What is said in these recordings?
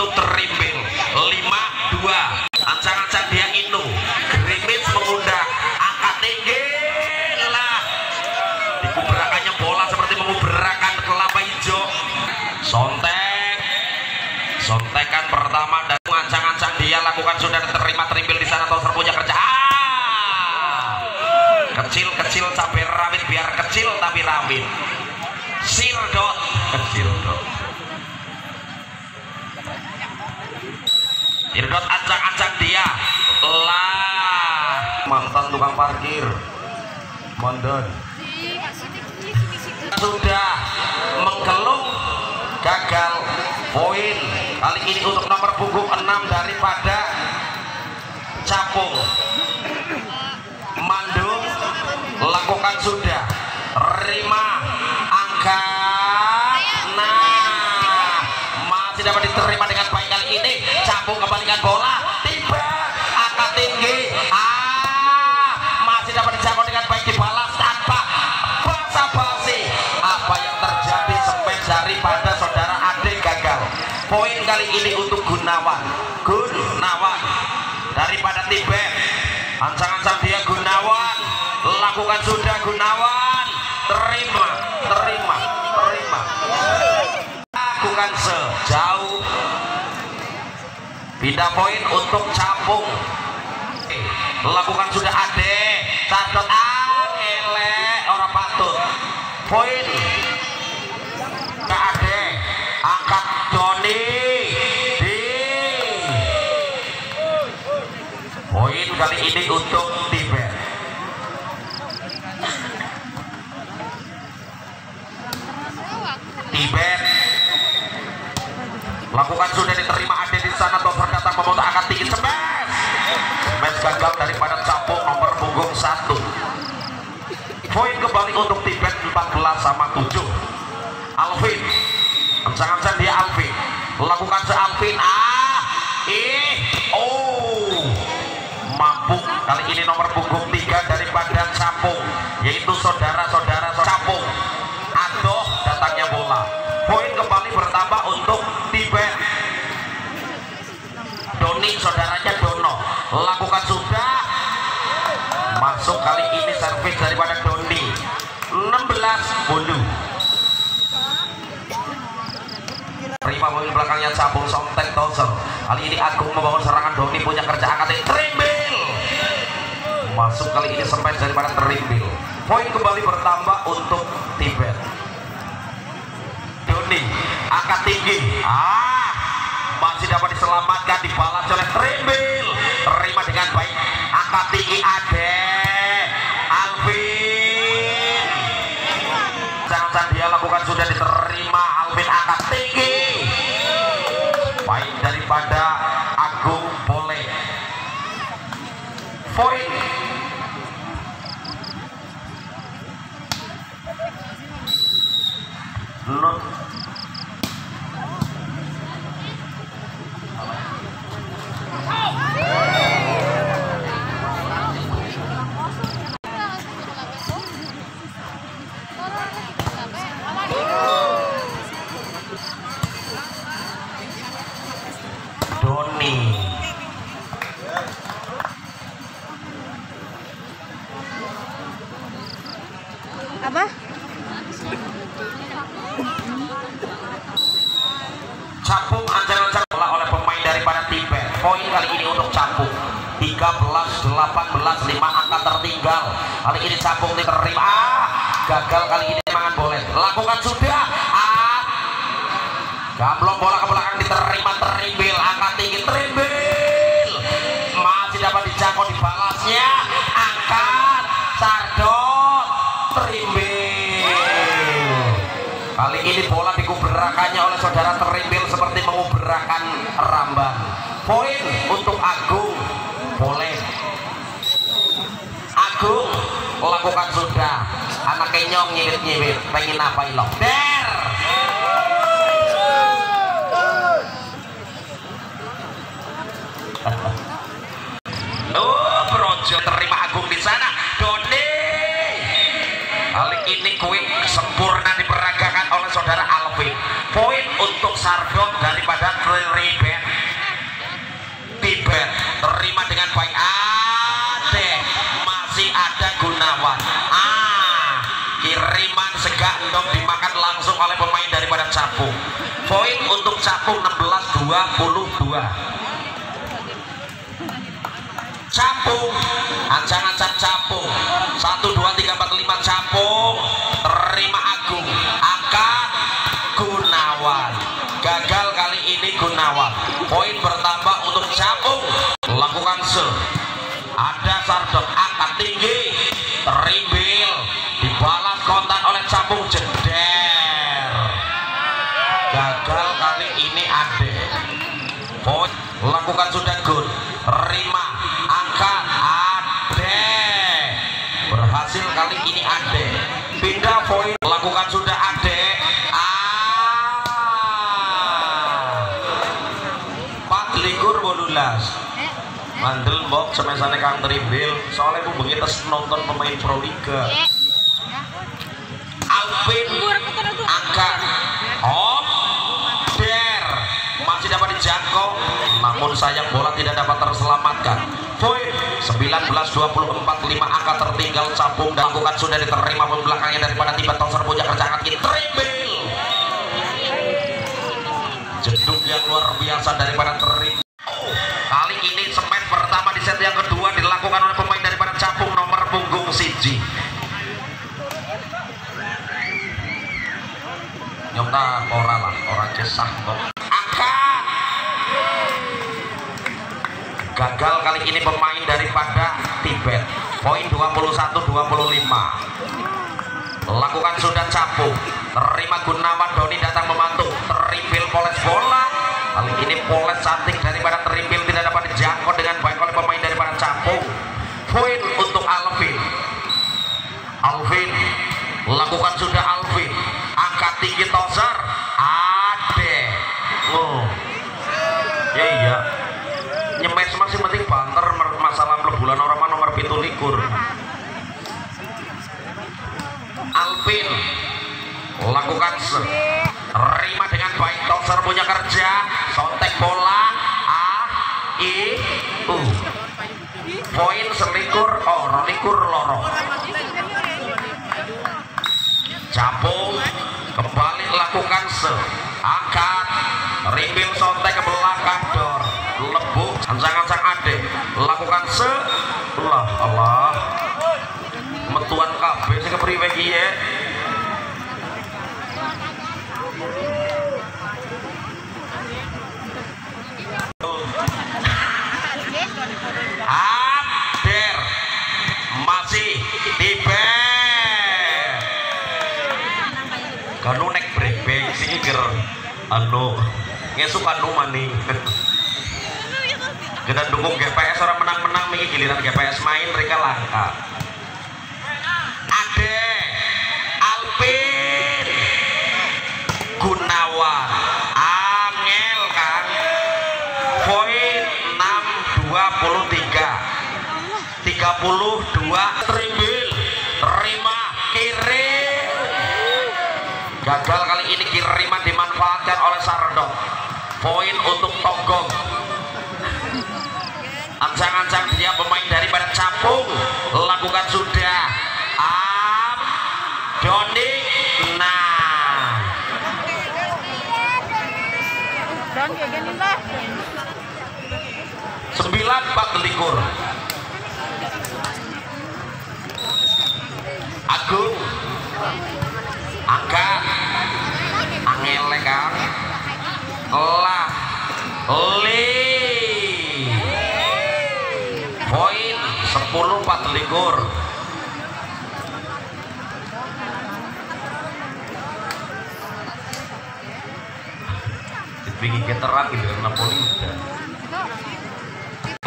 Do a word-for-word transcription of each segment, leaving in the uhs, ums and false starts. itu terimping. Lima dua. Ancang-ancang dia inu. Grimis mengundang. Angkat tinggi lah. Dikuberakannya bola seperti menguberakan kelapa hijau. Sontek. Sontekan pertama dan ancang-ancang dia lakukan sudah terima terimpil di sana. Toser punya kerjaan. Kecil-kecil cabai rawit, biar kecil tapi rawit. Sildot, Sildot. Sildot acak-acak dia. Lah, mantan tukang parkir. Mondon. Sudah menggelung, gagal poin. Kali ini untuk nomor punggung enam daripada Capung. Mandung lakukan sudah terima angka, nah masih dapat diterima dengan baik kali ini. Capung kembalikan bola, tiba angkat tinggi, ah masih dapat dijangkau dengan baik, dibalas tanpa basa-basi. Apa yang terjadi? Semen daripada saudara adik gagal poin kali ini untuk Gunawan Gunawan daripada Tibet. Ancang-ancang dia Gunawan, lakukan sudah Gunawan, terima, terima, terima, lakukan sejauh, pindah poin untuk Capung, lakukan sudah ade, catat angele, orang patut, poin, ke ade, angkat Doni. Poin kali ini untuk Tibet. Tibet lakukan sudah diterima ada di sana. Toper datang memotak akan tinggi semes. Semes gagal daripada Capung nomor punggung satu. Poin kembali untuk Tibet empat belas sama tujuh. Alvin, ancang-ancang dia Alvin, lakukan se Alvin. Ah, ih, oh. Mampu kali ini nomor punggung tiga daripada Capung, yaitu saudara-saudara Capung. Aduh, datangnya bola. Poin kembali bertambah untuk Tibet. Doni, saudaranya Dono, lakukan sudah. Masuk kali ini servis daripada Doni. enam belas bulu. Terima poin belakangnya Capung. Somtek Toser. Kali ini Agung membangun serangan. Doni punya kerja angkat terimbing. Masuk kali ini sampai daripada terimpil. Poin kembali bertambah untuk Tibet. Doni angkat tinggi, ah masih dapat diselamatkan, dibalas oleh terimpil. Terima dengan baik, angkat tinggi ade Alvin. Jangan dia lakukan sudah diterima Alvin, angkat tinggi. Baik daripada Agung boleh. Poin Lung. Doni apa? Capung ancang-ancang bola oleh pemain daripada Tibet. Poin kali ini untuk Capung. tiga belas delapan belas, lima angka tertinggal. Kali ini Capung diterima. Ah, gagal kali ini mangan boleh. Lakukan sudah. Ah, gamblong bola ke belakang diterima terimpil, angkat tinggi terimpil. Masih dapat dijangkau, dibalasnya. Angkat Sardot terimpil. Kali ini bola dikuberakannya oleh saudara terimpil seperti menguberakan ramban. Poin untuk Agung boleh. Agung lakukan sudah. Anak kenyong nyibit-nyibit, pengen apa ilok der. Oh, Brojo terima Agung di sana. Doni kali ini kuing sempurna diperagakan oleh saudara Alvin. Poin untuk Sardot daripada Trilibet. poin untuk capung enam belas dua puluh dua. Capung, ancang-ancang capung. satu dua tiga empat lima capung. Terima Agung, akan Gunawan. Gagal kali ini Gunawan. Poin bertambah untuk capung. Lakukan serve. Ada Sardot angkat tinggi. Terimbil, dibalas kontak oleh capung, jeder. Gagal kali ini Ade. Poin lakukan sudah good. Rima angkat Ade. Berhasil kali ini Ade. Pindah poin lakukan sudah Ade. empat likur bolulas. Mandel bok semesane kang terimbil soalnya bu bengi tes nonton pemain Pro Liga. Alvin angkat oh der masih dapat dijangkau namun sayang bola tidak dapat terselamatkan. Poin sembilan belas dua puluh empat, lima angka tertinggal capung dan lakukan sudah diterima pembelakangnya daripada tiba toser puja kerjaan kita terimbil. Jeduk yang luar biasa daripada terimbil. Kali ini semen pertama di set yang kedua dilakukan oleh pemain daripada capung nomor punggung siji. Nyota ora lah, ora kesah kok. Angkat. Gagal kali ini pemain daripada Tibet. Poin dua puluh satu dua puluh lima. Lakukan sudah capung. Terima Gunawan Doni datang memantul. Teripil poles bola. Kali ini poles cantik daripada terimbil tidak dapat dijangkau dengan baik oleh pemain daripada capung. Poin untuk Alvin. Alvin lakukan sudah Alvin. Angkat tinggi toser Ade. Oh. Ya iya. Nyemes masih penting banter masalah bulan orang nomor pitu likur. Alvin lakukan terima dengan baik toser punya kerja sontek bola A I U. Poin selikur oh likur loro. Capung kembali lakukan se angkat ribil sontek ke belakang dor lebuk ancang-ancang Ade lakukan se Allah Allah metuan kabeh sing kepriwe iki ya. Ader masih di bel kanu nek brebek sing ger anu ngesuk anu mani kita dukung G P S orang menang-menang iki giliran G P S main mereka langka. Ade Alvin Gunawan angel kan poin enam dua puluh tiga tiga puluh dua terimbil terima kirim gagal kali ini kiriman dimanfaatkan oleh Sardot. Poin untuk Tonggong ancang-ancang dia pemain daripada capung lakukan sudah Am Doni nah sembilan empat likur. Agung angkat angelek kan lah li poin sepuluh empat likur. Bikin keterak gitu karena poli udah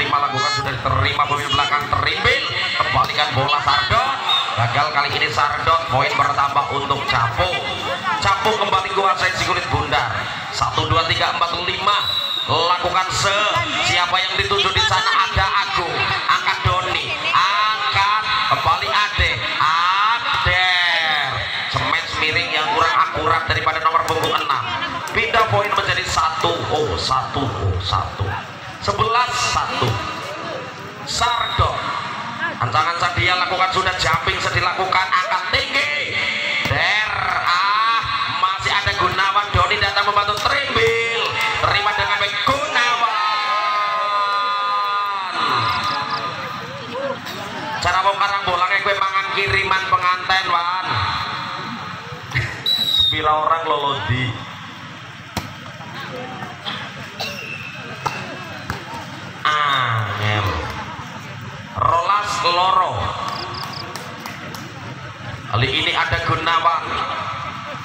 lima lakukan sudah diterima mobil belakang terimbil kembalikan bola Sardot gagal kali ini Sardot. Poin bertambah untuk capung. Capung kembali kuasai si kulit bundar satu dua tiga empat lima lakukan se siapa yang dituju di sana ada Agung angkat Doni angkat kembali Ade Ader semen miring yang kurang akurat daripada nomor punggung enam. Pindah poin menjadi satu oh satu oh satu sebelas satu. Sardot ancang-ancang dia lakukan sudah jumping sedang lakukan angkat tinggi der ah masih ada Gunawan Doni datang membantu tri orang lolodi. Angel. Rolas loro. Kali ini ada Gunawan.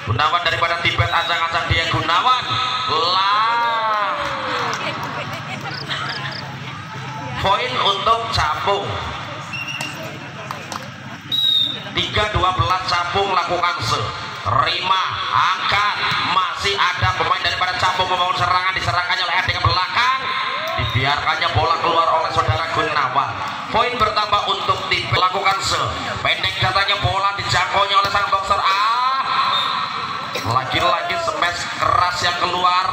Gunawan daripada Tibet, acang-acang dia Gunawan. Lah. Poin untuk Capung. tiga dua belas Capung lakukan se. Rima angkat, masih ada pemain daripada Capung membangun serangan, diserangkannya oleh dengan belakang, dibiarkannya bola keluar oleh saudara Gunawan. Poin bertambah untuk tim lakukan se. Pendek datanya bola dijangkaunya oleh sang boxer. Ah, lagi-lagi smash keras yang keluar.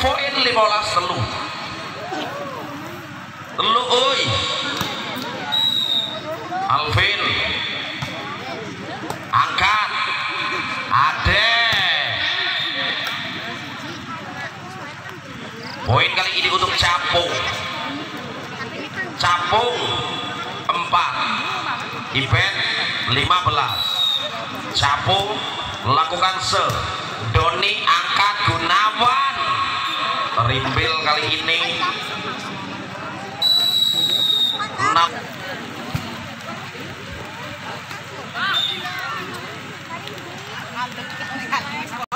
Poin lima belas telu. Telu oi. Alvin angkat Ade. Poin kali ini untuk Capung. Capung empat, Tibet lima belas. Capung lakukan se. Doni angkat Gunawan. Terimpil kali ini enam.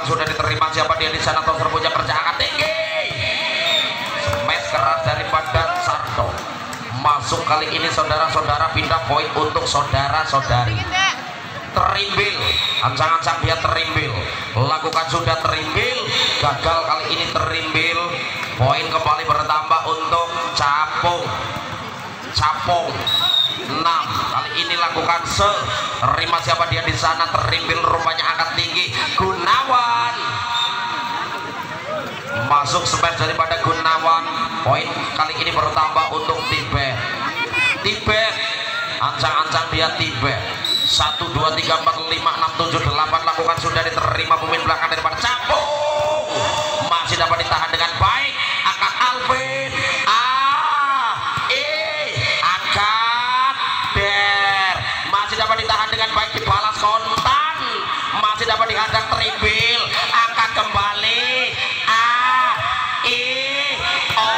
Sudah diterima siapa dia di sana, toser punya perjalanan tinggi. Smash keras daripada Sarto. Masuk kali ini saudara-saudara, pindah poin untuk saudara-saudari. Terimbil, ancang-ancang dia terimbil. Lakukan sudah terimbil, gagal kali ini terimbil. Poin kembali bertambah untuk Capung. Capung enam. Kali ini lakukan se. Terima siapa dia di sana, terimbil rupanya angkat tinggi Gunawan. Masuk smash daripada Gunawan. Poin kali ini bertambah untuk Tibet. Tibet ancang-ancang dia Tibet. Satu dua tiga empat lima enam tujuh delapan lakukan sudah diterima pemain belakang daripada Capung. Masih dapat ditahan dengan baik. Angkat Alvin. Ditahan dengan baik, dibalas kontan, masih dapat dihantar tribil, angkat kembali A I O.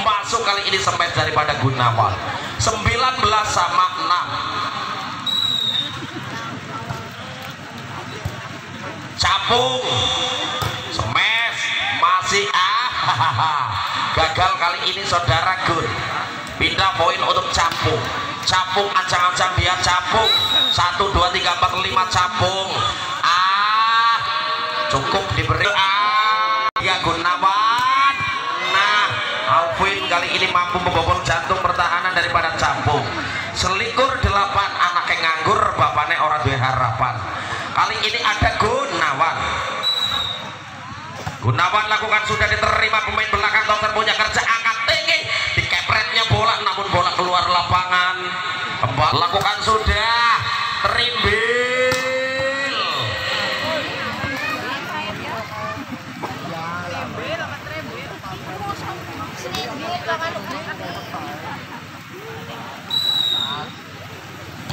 Masuk kali ini sempet daripada Gunawan. Sembilan belas sama enam. Capung smash masih ah. Gagal kali ini saudara Gun. Pindah poin untuk Capung. Capung ancang-ancang dia Capung. Satu dua tiga empat lima Capung. Ah, cukup diberi ah, ya Gunawan. Nah, Alvin kali ini mampu membobol jantung pertahanan daripada Capung. Selikur delapan, anaknya nganggur, bapaknya orang duwe harapan. Kali ini ada Gunawan. Gunawan lakukan sudah diterima pemain belakang, dokter punya kerja angkat tinggi, dikepretnya bola namun bola keluar lapangan. Kembali lakukan sudah terimbil.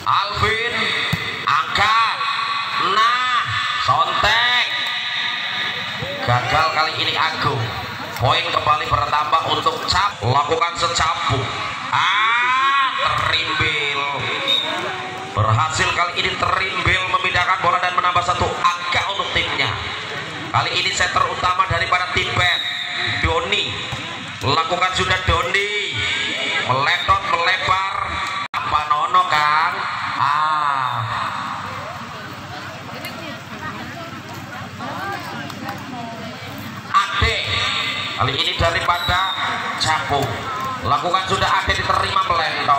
Alvin angkat. Nah, sontek. Gagal kali ini Agung. Poin kembali bertambah untuk Cap. Lakukan secapung. Ah, terimbil. Berhasil kali ini terimbil memindahkan bola dan menambah satu angka untuk timnya. Kali ini setter utama daripada Tibet. Doni. Lakukan sudah Doni. Meletot, melebar. Apa nono kan? Ah. Kali ini daripada Capung. Lakukan sudah ada diterima pelan.